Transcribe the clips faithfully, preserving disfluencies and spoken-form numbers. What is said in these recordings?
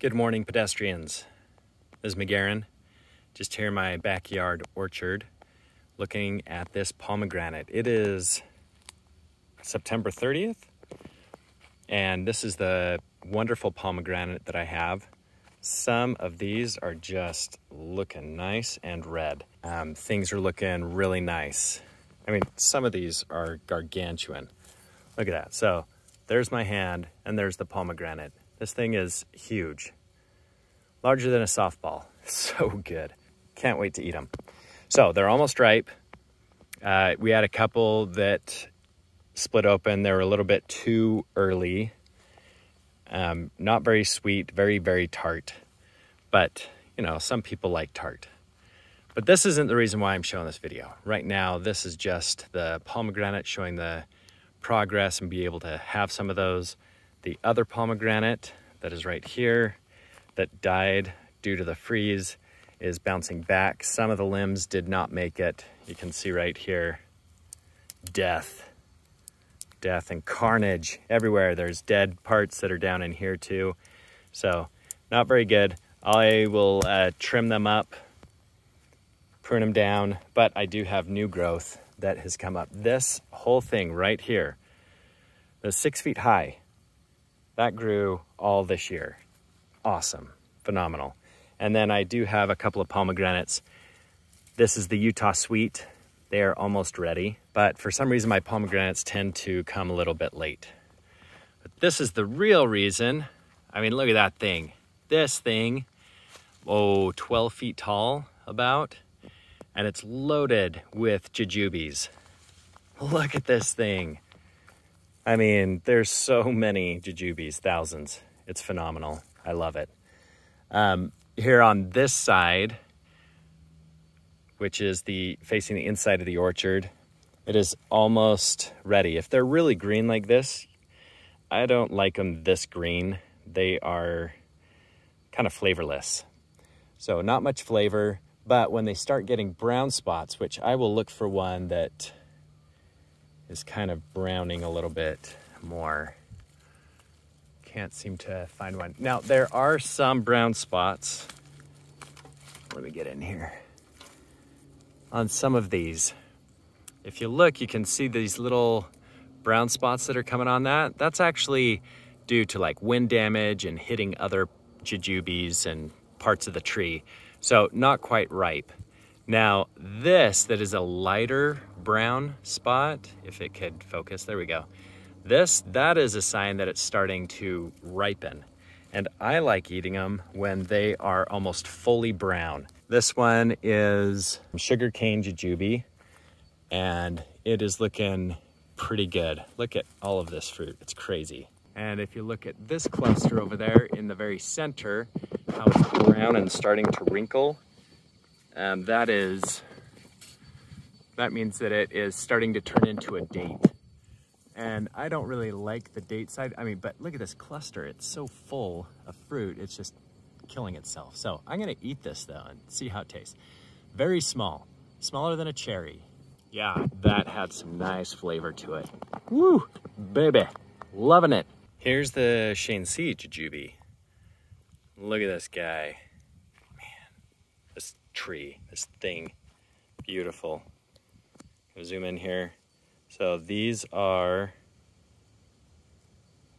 Good morning, pedestrians. This is McGarren, just here in my backyard orchard, looking at this pomegranate. It is September thirtieth, and this is the wonderful pomegranate that I have. Some of these are just looking nice and red. Um, things are looking really nice. I mean, some of these are gargantuan. Look at that. So there's my hand, and there's the pomegranate. This thing is huge, larger than a softball. So good. Can't wait to eat them. So they're almost ripe. Uh, we had a couple that split open. They were a little bit too early. Um, not very sweet, very, very tart. But, you know, some people like tart. But this isn't the reason why I'm showing this video. Right now, this is just the pomegranate showing the progress and be able to have some of those. The other pomegranate that is right here that died due to the freeze is bouncing back. Some of the limbs did not make it. You can see right here, death, death and carnage everywhere. There's dead parts that are down in here too. So not very good. I will uh, trim them up, prune them down, but I do have new growth that has come up. This whole thing right here, that's six feet high. That grew all this year. Awesome, phenomenal. And then I do have a couple of pomegranates. This is the Utah Sweet. They are almost ready, but for some reason my pomegranates tend to come a little bit late. But this is the real reason. I mean, look at that thing. This thing, oh, twelve feet tall about, and it's loaded with jujubes. Look at this thing. I mean, there's so many jujubes, thousands. It's phenomenal. I love it. Um, here on this side, which is the facing the inside of the orchard, it is almost ready. If they're really green like this, I don't like them this green. They are kind of flavorless. So not much flavor, but when they start getting brown spots, which I will look for one that is kind of browning a little bit more. Can't seem to find one. Now, there are some brown spots. Let me get in here. On some of these, if you look, you can see these little brown spots that are coming on that. That's actually due to like wind damage and hitting other jujubes and parts of the tree. So not quite ripe. Now this, that is a lighter brown spot, if it could focus, there we go. This, that is a sign that it's starting to ripen. And I like eating them when they are almost fully brown. This one is Sugar Cane Jujube, and it is looking pretty good. Look at all of this fruit, it's crazy. And if you look at this cluster over there in the very center, how it's brown and starting to wrinkle, Um, that is, that means that it is starting to turn into a date. And I don't really like the date side. I mean, but look at this cluster. It's so full of fruit. It's just killing itself. So I'm going to eat this though and see how it tastes. Very small, smaller than a cherry. Yeah, that had some nice flavor to it. Woo, baby, loving it. Here's the Shanxi jujube. Look at this guy. Tree, this thing, beautiful. I'll zoom in here. So these are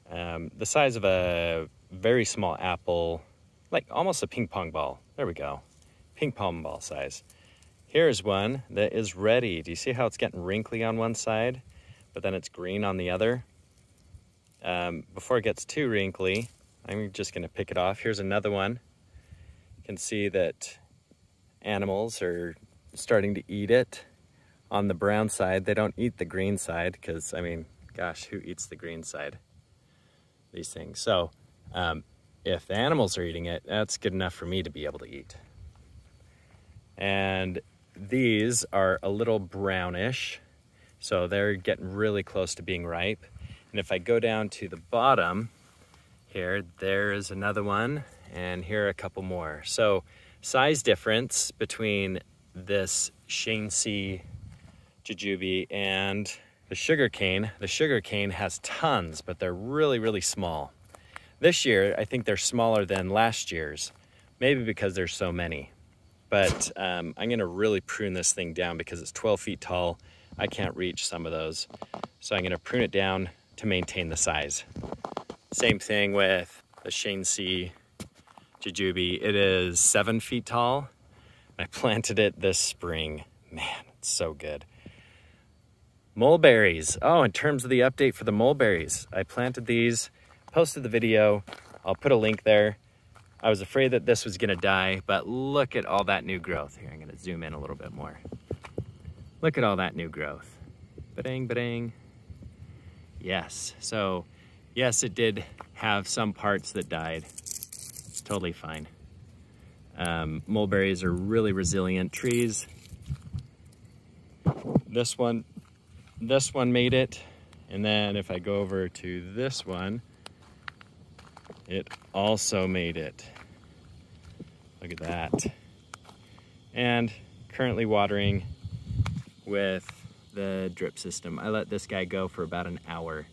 um, the size of a very small apple, like almost a ping pong ball. There we go, ping pong ball size. Here's one that is ready. Do you see how it's getting wrinkly on one side, but then it's green on the other? Um, before it gets too wrinkly, I'm just gonna pick it off. Here's another one. You can see that animals are starting to eat it on the brown side. They don't eat the green side because, I mean, gosh, who eats the green side? These things. So um, if the animals are eating it, that's good enough for me to be able to eat. And these are a little brownish. So they're getting really close to being ripe. And if I go down to the bottom here, there is another one. And here are a couple more. So size difference between this Shanxi jujube and the sugar cane. The sugar cane has tons, but they're really, really small. This year, I think they're smaller than last year's, maybe because there's so many. But um, I'm gonna really prune this thing down because it's twelve feet tall. I can't reach some of those. So I'm gonna prune it down to maintain the size. Same thing with the Shanxi jujube. It is seven feet tall. I planted it this spring. Man, it's so good. Mulberries. Oh, in terms of the update for the mulberries, I planted these, posted the video. I'll put a link there. I was afraid that this was gonna die, but look at all that new growth. Here, I'm gonna zoom in a little bit more. Look at all that new growth. Ba-ding, ba-ding. Yes, so yes, it did have some parts that died. It's totally fine. Um, mulberries are really resilient trees. This one, this one made it. And then if I go over to this one, it also made it. Look at that. And currently watering with the drip system. I let this guy go for about an hour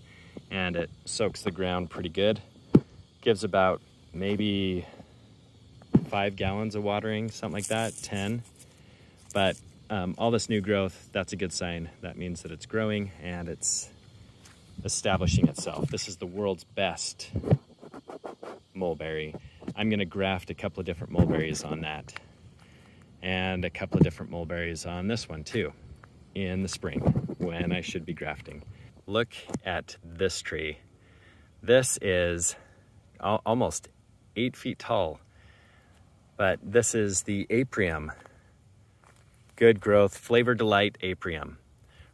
and it soaks the ground pretty good. Gives about maybe five gallons of watering, something like that, ten. But um, all this new growth, that's a good sign. That means that it's growing and it's establishing itself. This is the world's best mulberry. I'm gonna graft a couple of different mulberries on that and a couple of different mulberries on this one too in the spring when I should be grafting. Look at this tree. This is al almost eight feet tall, but this is the aprium. Good growth, Flavor Delight aprium.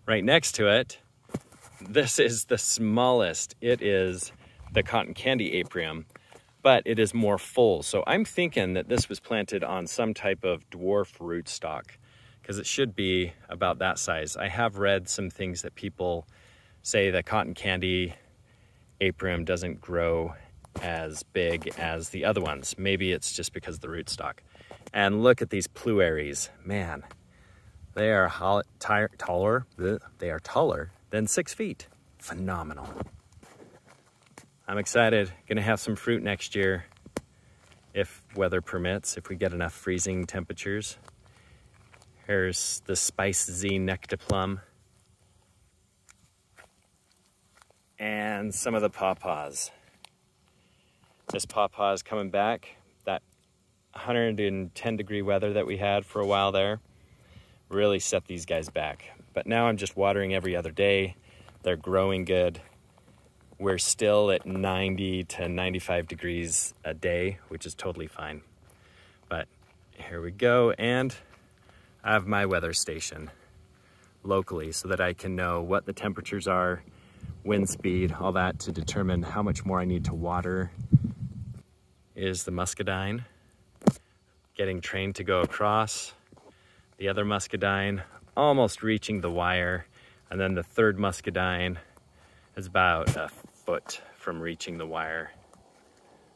Right next to it, this is the smallest. It is the Cotton Candy aprium, but it is more full. So I'm thinking that this was planted on some type of dwarf rootstock because it should be about that size. I have read some things that people say the Cotton Candy aprium doesn't grow as big as the other ones. Maybe it's just because of the rootstock. And look at these pluerries. Man, they are taller. They are taller than six feet. Phenomenal. I'm excited, gonna have some fruit next year if weather permits, if we get enough freezing temperatures. Here's the Spice Zee nectar plum. And some of the pawpaws. This pawpaw is coming back. That one hundred ten degree weather that we had for a while there really set these guys back. But now I'm just watering every other day. They're growing good. We're still at ninety to ninety-five degrees a day, which is totally fine. But here we go. And I have my weather station locally so that I can know what the temperatures are, wind speed, all that to determine how much more I need to water. Is the muscadine getting trained to go across. The other muscadine almost reaching the wire. And then the third muscadine is about a foot from reaching the wire.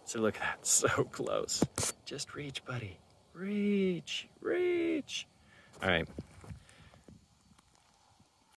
So look at that, so close. Just reach, buddy. Reach, reach. All right.